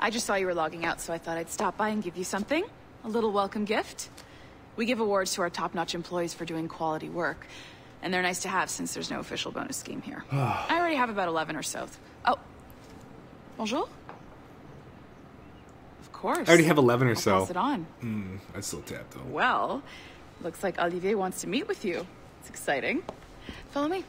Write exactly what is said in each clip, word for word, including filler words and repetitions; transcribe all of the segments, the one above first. I just saw you were logging out, so I thought I'd stop by and give you something. A little welcome gift. We give awards to our top-notch employees for doing quality work. And they're nice to have since there's no official bonus scheme here. I already have about eleven or so. Oh. Bonjour. Of course. I already have eleven or I'll so. Pass it on. Mm, I still tapped though. Well, looks like Olivier wants to meet with you. It's exciting. Follow me.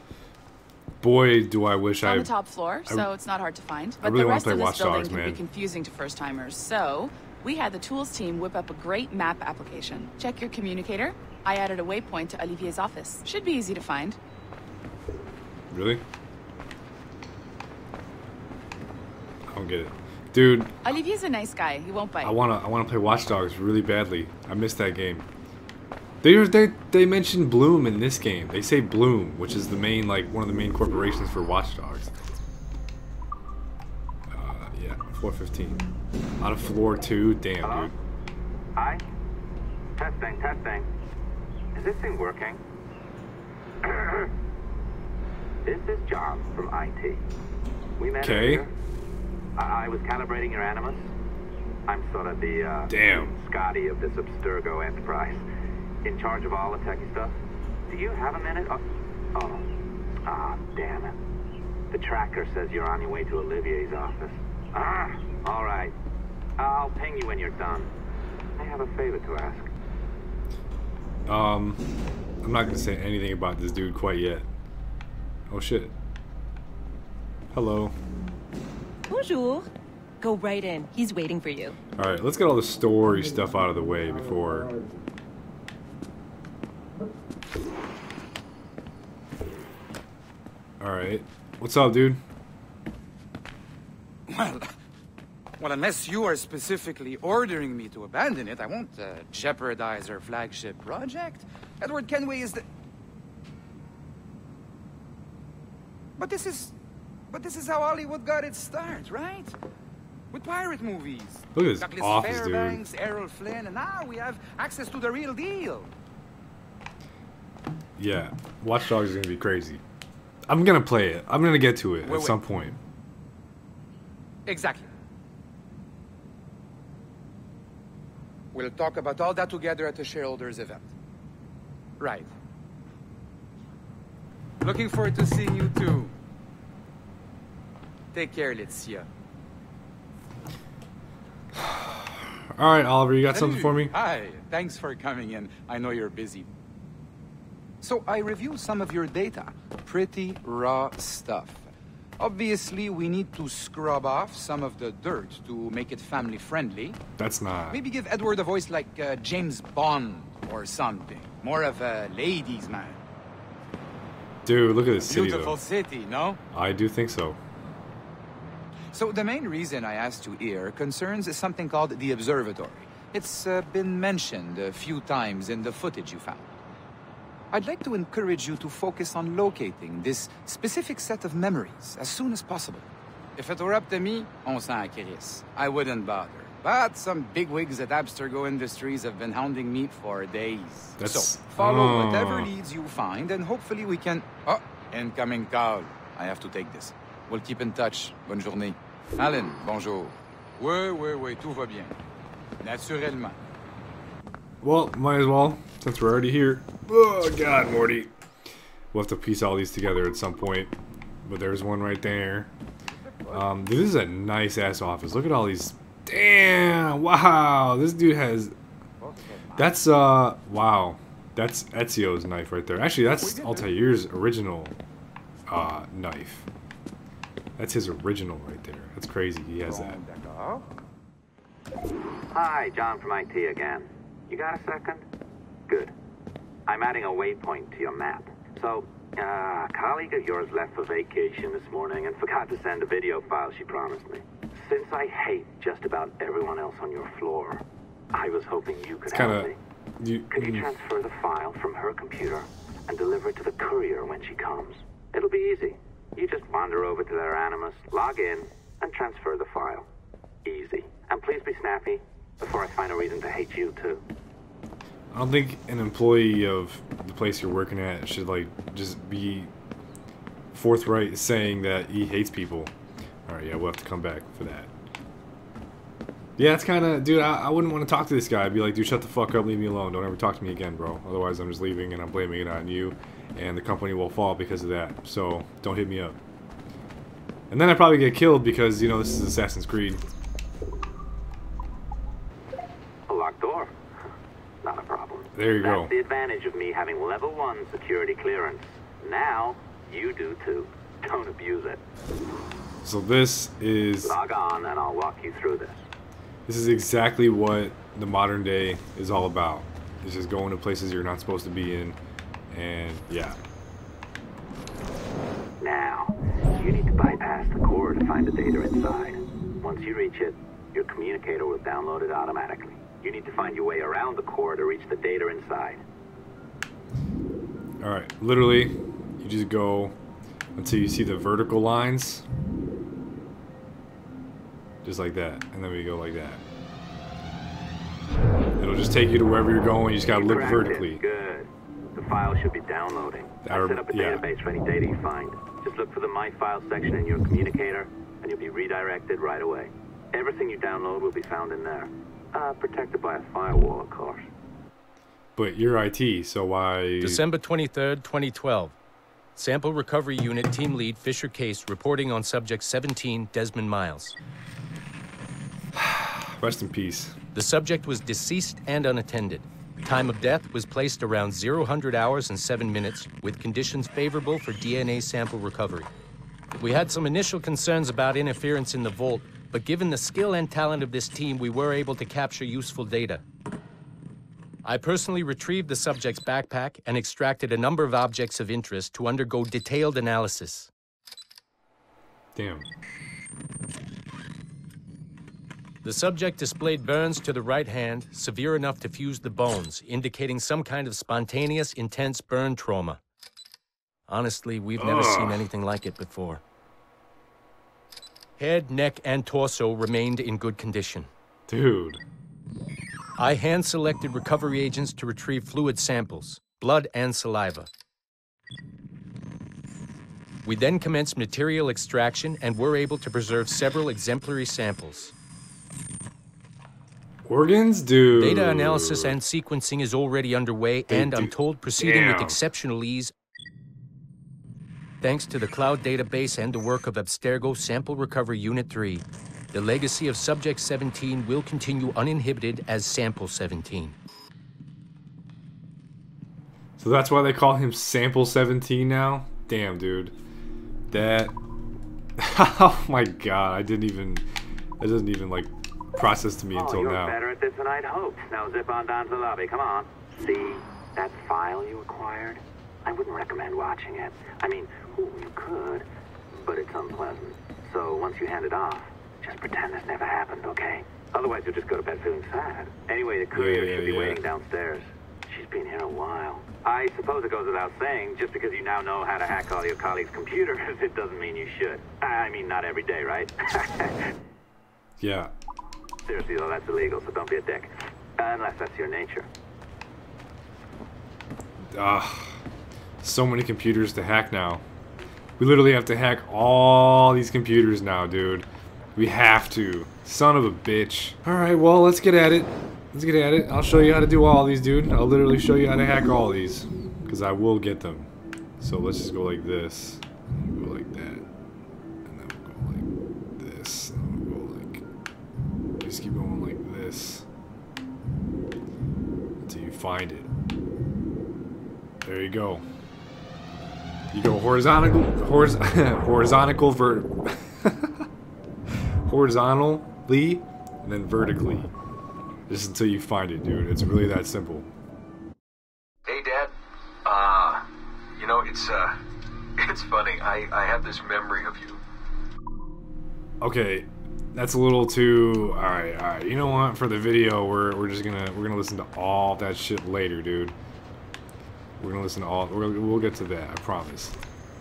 Boy, do I wish I... on the top floor, I, so it's not hard to find. But I really the rest want to play of this Watch Dogs, building man. Can be confusing to first-timers, so we had the tools team whip up a great map application. Check your communicator. I added a waypoint to Olivier's office. Should be easy to find. Really? I don't get it. Dude... Olivier's a nice guy. He won't bite. I want to I wanna play Watch Dogs really badly. I missed that game. They, they they mentioned Blume in this game. They say Blume, which is the main like one of the main corporations for Watch Dogs. Uh, yeah, four fifteen. Out of floor two, damn. Hello? Dude. Hi. Testing, testing. Is this thing working? This is John from I T. We met earlier. I, I was calibrating your animus. I'm sort of the uh, damn Scotty of this Abstergo Enterprise. In charge of all the techy stuff. Do you have a minute? Oh, oh, ah, damn it. The tracker says you're on your way to Olivier's office. Ah, all right. I'll ping you when you're done. I have a favor to ask. Um, I'm not gonna say anything about this dude quite yet. Oh shit. Hello. Bonjour. Go right in. He's waiting for you. All right, let's get all the story stuff out of the way before. Alright. What's up, dude? Well, well, unless you are specifically ordering me to abandon it, I won't uh, jeopardize our flagship project. Edward Kenway is the... But this is... But this is how Hollywood got its start, right? With pirate movies. Look at this Douglas office, Fairbanks, dude. Errol Flynn, and now we have access to the real deal. Yeah. Watch Dogs is gonna be crazy. I'm gonna play it. I'm gonna get to it wait, at wait. some point. Exactly. We'll talk about all that together at the shareholders event. Right. Looking forward to seeing you too. Take care, Leticia. All right, Oliver, you got Hello. something for me? Hi. Thanks for coming in. I know you're busy. So I reviewed some of your data. Pretty raw stuff. Obviously, we need to scrub off some of the dirt to make it family-friendly. That's not... Maybe give Edward a voice like uh, James Bond or something. More of a ladies' man. Dude, look at this city, Beautiful though. city, no? I do think so. So the main reason I asked you here concerns something called the Observatory. It's uh, been mentioned a few times in the footage you found. I'd like to encourage you to focus on locating this specific set of memories as soon as possible. If it were up to me, on s'en acquérisse. I wouldn't bother. But some bigwigs at Abstergo Industries have been hounding me for days. That's... So, follow oh. whatever leads you find, and hopefully we can... Oh, incoming call. I have to take this. We'll keep in touch. Bonne journée. Alan, bonjour. Oui, oui, oui, tout va bien. Naturellement. Well, might as well, since we're already here. Oh, God, Morty. We'll have to piece all these together at some point. But there's one right there. Um, dude, this is a nice-ass office. Look at all these... Damn! Wow! This dude has... That's, uh... Wow. That's Ezio's knife right there. Actually, that's Altair's original uh, knife. That's his original right there. That's crazy. He has that. Hi, John from I T again. You got a second? Good. I'm adding a waypoint to your map. So, uh, a colleague of yours left for vacation this morning and forgot to send a video file she promised me. Since I hate just about everyone else on your floor, I was hoping you could it's help kinda, me. You, could you mm. transfer the file from her computer and deliver it to the courier when she comes? It'll be easy. You just wander over to their animus, log in, and transfer the file. Easy. And please be snappy before I find a reason to hate you too. I don't think an employee of the place you're working at should like just be forthright saying that he hates people. Alright, yeah, we'll have to come back for that. Yeah, it's kind of... Dude, I, I wouldn't want to talk to this guy. I'd be like, dude, shut the fuck up, leave me alone. Don't ever talk to me again, bro. Otherwise, I'm just leaving and I'm blaming it on you. And the company will fall because of that. So, don't hit me up. And then I'd probably get killed because, you know, this is Assassin's Creed. A locked door. Not a problem. There you go. That's the advantage of me having level one security clearance. Now, you do too. Don't abuse it. So this is... Log on and I'll walk you through this. This is exactly what the modern day is all about. It's just going to places you're not supposed to be in. And, yeah. Now, you need to bypass the core to find the data inside. Once you reach it, your communicator will download it automatically. You need to find your way around the core to reach the data inside. Alright, literally, you just go until you see the vertical lines. Just like that. And then we go like that. It'll just take you to wherever you're going. You just gotta look vertically. Good. The file should be downloading. I'll set up a yeah. database for any data you find. Just look for the My File section in your communicator, and you'll be redirected right away. Everything you download will be found in there. Uh, protected by a firewall, of course. But you're I T, so why... December twenty-third, twenty twelve. Sample Recovery Unit Team Lead Fisher Case reporting on Subject seventeen, Desmond Miles. Rest in peace. The subject was deceased and unattended. Time of death was placed around zero hours and seven minutes, with conditions favorable for D N A sample recovery. We had some initial concerns about interference in the vault, but given the skill and talent of this team, we were able to capture useful data. I personally retrieved the subject's backpack and extracted a number of objects of interest to undergo detailed analysis. Damn. The subject displayed burns to the right hand, severe enough to fuse the bones, indicating some kind of spontaneous, intense burn trauma. Honestly, we've never Ugh. seen anything like it before. Head, neck, and torso remained in good condition. Dude. I hand-selected recovery agents to retrieve fluid samples, blood and saliva. We then commenced material extraction and were able to preserve several exemplary samples. Organs, dude. Data analysis and sequencing is already underway, they and do. I'm told proceeding Damn. with exceptional ease thanks to the cloud database and the work of Abstergo Sample Recovery Unit three. The legacy of Subject seventeen will continue uninhibited as Sample seventeen. So that's why they call him Sample seventeen now? Damn, dude. That... Oh my god, I didn't even... That doesn't even, like, process to me oh, until you're now. Better at this than I'd hoped. Now zip on down to the lobby, come on. See, that file you acquired? I wouldn't recommend watching it. I mean, ooh, you could, but it's unpleasant. So once you hand it off, just pretend this never happened, okay? Otherwise, you'll just go to bed feeling sad. Anyway, the courier yeah, yeah, should be yeah. waiting downstairs. She's been here a while. I suppose it goes without saying, just because you now know how to hack all your colleagues' computers, it doesn't mean you should. I mean, not every day, right? Yeah. Seriously, though, that's illegal, so don't be a dick. Unless that's your nature. Ah, so many computers to hack now. We literally have to hack all these computers now, dude. We have to. Son of a bitch. Alright, well, let's get at it. Let's get at it. I'll show you how to do all these, dude. I'll literally show you how to hack all these. Because I will get them. So let's just go like this. And go like that. And then we'll go like this. And we'll go like... Just keep going like this. Until you find it. There you go. You go horizontal... Horizontal... horizontal vertical... horizontally and then vertically, just until you find it, dude. It's really that simple. Hey, Dad. Uh, you know, it's uh, it's funny. I I have this memory of you. Okay, that's a little too. All right, all right. You know what? For the video, we're we're just gonna we're gonna listen to all that shit later, dude. We're gonna listen to all. We're, we'll get to that, I promise.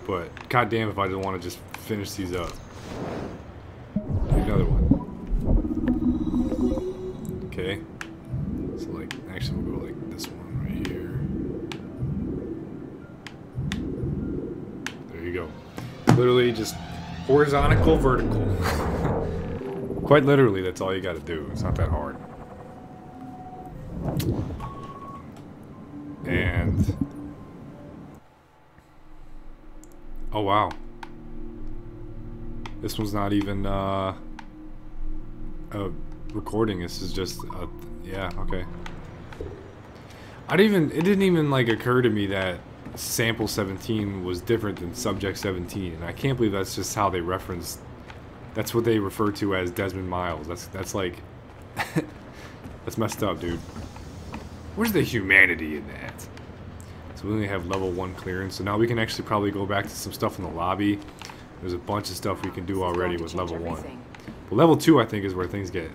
But goddamn, if I didn't want to just finish these up. Another one. Okay. So, like, actually, we'll go like this one right here. There you go. Literally just horizontal, vertical. Quite literally, that's all you gotta do. It's not that hard. And... oh, wow. This one's not even, uh... a recording. This is just, a, yeah, okay. I didn't even, it didn't even, like, occur to me that Sample seventeen was different than Subject seventeen, and I can't believe that's just how they referenced, that's what they refer to as Desmond Miles. That's, that's like, that's messed up, dude. Where's the humanity in that? So we only have level one clearance, so now we can actually probably go back to some stuff in the lobby. There's a bunch of stuff we can do already with level one. But level two, I think, is where things get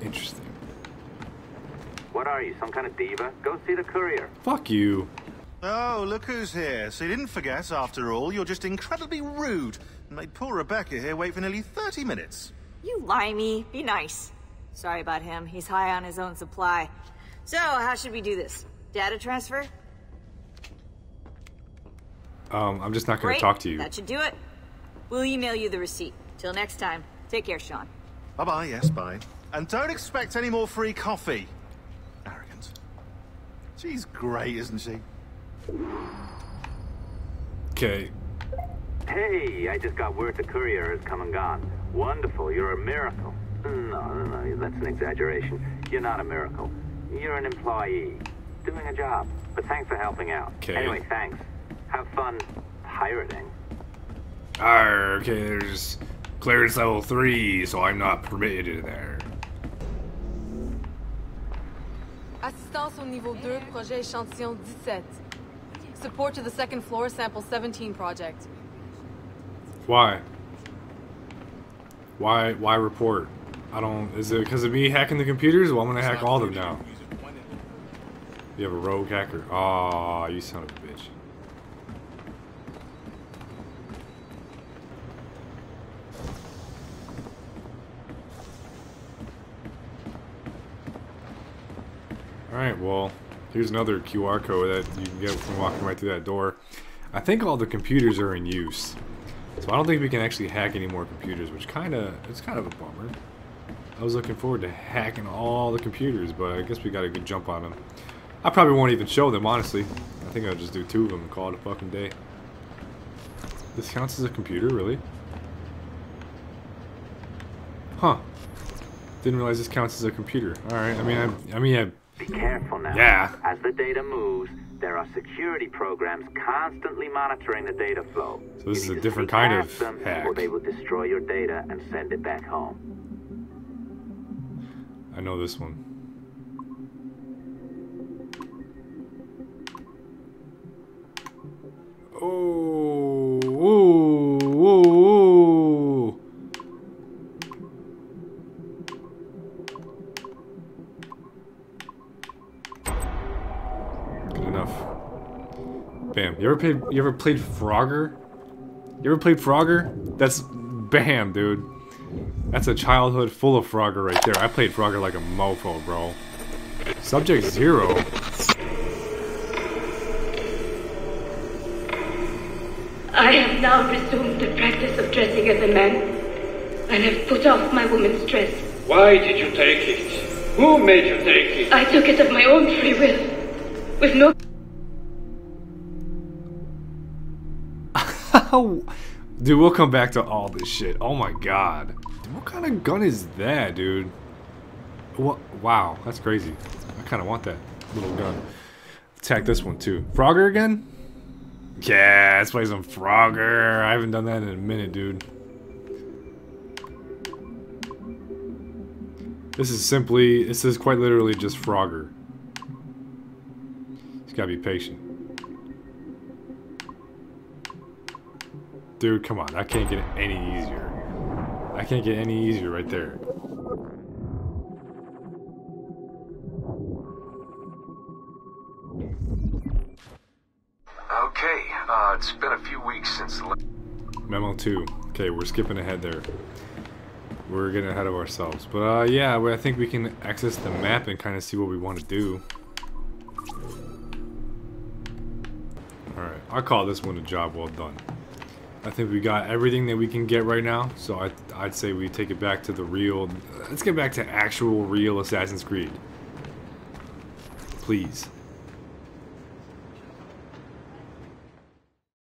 interesting. What are you, some kind of diva? Go see the courier. Fuck you. Oh, look who's here. So you didn't forget, after all. You're just incredibly rude and made poor Rebecca here wait for nearly thirty minutes. You limey. Be nice. Sorry about him. He's high on his own supply. So, how should we do this? Data transfer? Um, I'm just not going to talk to you. That should do it. We'll email you the receipt. Till next time. Take care, Sean. Bye-bye. Yes, bye. And don't expect any more free coffee. Arrogant. She's great, isn't she? Okay. Hey, I just got word the courier has come and gone. Wonderful, you're a miracle. No, no, no, that's an exaggeration. You're not a miracle. You're an employee. Doing a job. But thanks for helping out. Okay. Anyway, thanks. Have fun pirating. Arr, okay, there's clearance level three, so I'm not permitted in there. Assistance au niveau two, projet échantillon seventeen. Support to the second floor, sample seventeen project. Why? Why? Why report? I don't. Is it because of me hacking the computers? Well, I'm gonna hack all of them now. You have a rogue hacker. Ah, you son of a bitch. All right. Well. Here's another Q R code that you can get from walking right through that door. I think all the computers are in use, so I don't think we can actually hack any more computers, which kind of, it's kind of a bummer. I was looking forward to hacking all the computers, but I guess we got a good jump on them. I probably won't even show them, honestly. I think I'll just do two of them and call it a fucking day. This counts as a computer, really? Huh. Didn't realize this counts as a computer. Alright, I mean, I, I mean, I... Be careful now. Yeah. As the data moves, there are security programs constantly monitoring the data flow. So this is a different kind of hack. Or they will destroy your data and send it back home. I know this one. Oh, whoa, whoa, whoa. Bam. You ever played you ever played Frogger? You ever played Frogger? That's bam, dude. That's a childhood full of Frogger right there. I played Frogger like a mofo, bro. Subject Zero. I have now resumed the practice of dressing as a man, and have put off my woman's dress. Why did you take it? Who made you take it? I took it of my own free will. With no Dude, we'll come back to all this shit. Oh my god. Dude, what kind of gun is that, dude? What? Wow, that's crazy. I kind of want that little gun. Attack this one, too. Frogger again? Yeah, let's play some Frogger. I haven't done that in a minute, dude. This is simply... this is quite literally just Frogger. Just gotta be patient. Dude, come on. I can't get any easier. I can't get any easier right there. Okay, uh, it's been a few weeks since the last... Memo two. Okay, we're skipping ahead there. We're getting ahead of ourselves. But, uh, yeah, I think we can access the map and kind of see what we want to do. Alright, I call this one a job well done. I think we got everything that we can get right now, so I, I'd say we take it back to the real... Let's get back to actual real Assassin's Creed. Please.